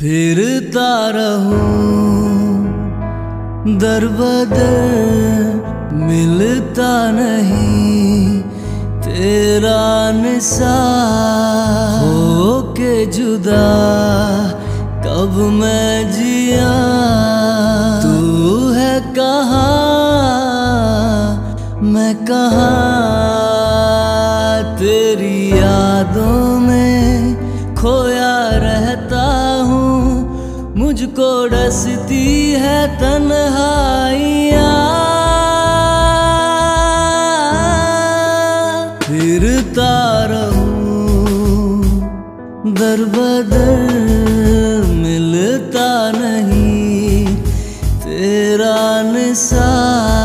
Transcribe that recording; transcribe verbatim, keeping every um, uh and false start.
फिरता रहूं दर बदर मिलता नहीं तेरा निसार, हो के जुदा कब मैं जिया, तू है कहाँ मैं कहाँ, तेरी यादों में खोया रहता हूँ, मुझको डसती है तन्हाइयाँ। फिरता रहूं दर बदर मिलता नहीं तेरा निसार।